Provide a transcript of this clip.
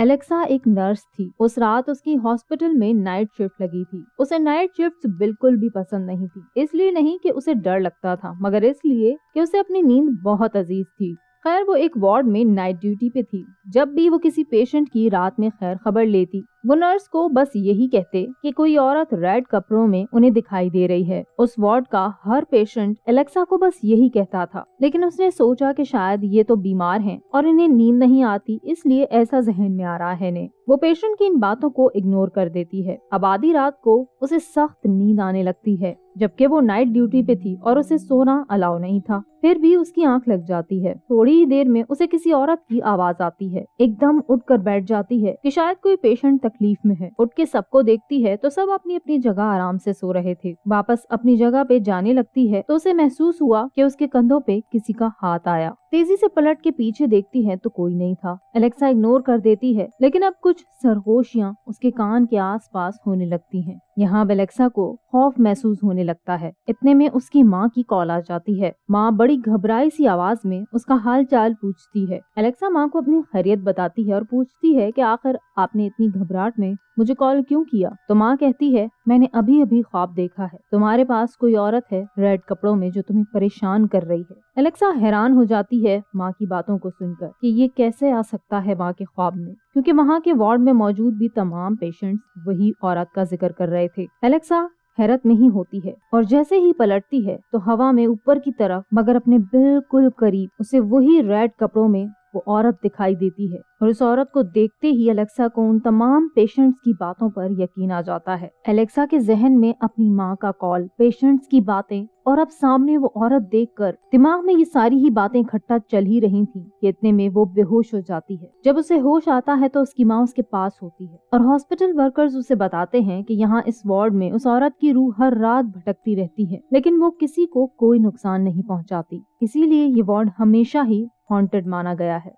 Alexa एक nurse थी। उस रात उसकी हॉस्पिटल में नाइट शिफ्ट लगी थी। उसे नाइट शिफ्ट बिल्कुल भी पसंद नहीं थी, इसलिए नहीं कि उसे डर लगता था, मगर इसलिए कि उसे अपनी नींद बहुत अजीज थी। खैर, वो एक वार्ड में नाइट ड्यूटी पे थी। जब भी वो किसी पेशेंट की रात में खैर खबर लेती, वो नर्स को बस यही कहते कि कोई औरत रेड कपड़ों में उन्हें दिखाई दे रही है। उस वार्ड का हर पेशेंट एलेक्सा को बस यही कहता था, लेकिन उसने सोचा कि शायद ये तो बीमार हैं और इन्हें नींद नहीं आती, इसलिए ऐसा जहन में आ रहा है ने। वो पेशेंट की इन बातों को इग्नोर कर देती है। अब आधी रात को उसे सख्त नींद आने लगती है, जबकि वो नाइट ड्यूटी पे थी और उसे सोना अलाउ नहीं था। फिर भी उसकी आंख लग जाती है। थोड़ी ही देर में उसे किसी औरत की आवाज आती है। एकदम उठकर बैठ जाती है कि शायद कोई पेशेंट तकलीफ में है। उठ के सबको देखती है तो सब अपनी अपनी जगह आराम से सो रहे थे। वापस अपनी जगह पे जाने लगती है तो उसे महसूस हुआ कि उसके कंधों पे किसी का हाथ आया। तेजी से पलट के पीछे देखती है तो कोई नहीं था। एलेक्सा इग्नोर कर देती है, लेकिन अब कुछ सरगोशियां उसके कान के आसपास होने लगती हैं। यहाँ एलेक्सा को खौफ महसूस होने लगता है। इतने में उसकी माँ की कॉल आ जाती है। माँ बड़ी घबराई सी आवाज में उसका हालचाल पूछती है। एलेक्सा माँ को अपनी खैरियत बताती है और पूछती है कि आखिर आपने इतनी घबराहट में मुझे कॉल क्यों किया। तो माँ कहती है, मैंने अभी अभी ख्वाब देखा है, तुम्हारे पास कोई औरत है रेड कपड़ों में जो तुम्हें परेशान कर रही है। एलेक्सा हैरान हो जाती है माँ की बातों को सुनकर कि ये कैसे आ सकता है माँ के ख्वाब में, क्योंकि वहाँ के वार्ड में मौजूद भी तमाम पेशेंट्स वही औरत का जिक्र कर रहे थे। एलेक्सा हैरत में ही होती है और जैसे ही पलटती है तो हवा में ऊपर की तरफ, मगर अपने बिल्कुल करीब उसे वही रेड कपड़ों में वो औरत दिखाई देती है। और उस औरत को देखते ही एलेक्सा को उन तमाम पेशेंट्स की बातों पर यकीन आ जाता है। एलेक्सा के जहन में अपनी माँ का कॉल, पेशेंट्स की बातें और अब सामने वो औरत देखकर दिमाग में ये सारी ही बातें इकट्ठा चल ही रही थी कि इतने में वो बेहोश हो जाती है। जब उसे होश आता है तो उसकी माँ उसके पास होती है और हॉस्पिटल वर्कर्स उसे बताते हैं कि यहाँ इस वार्ड में उस औरत की रूह हर रात भटकती रहती है, लेकिन वो किसी को कोई नुकसान नहीं पहुँचाती, इसीलिए ये वार्ड हमेशा ही हॉन्टेड माना गया है।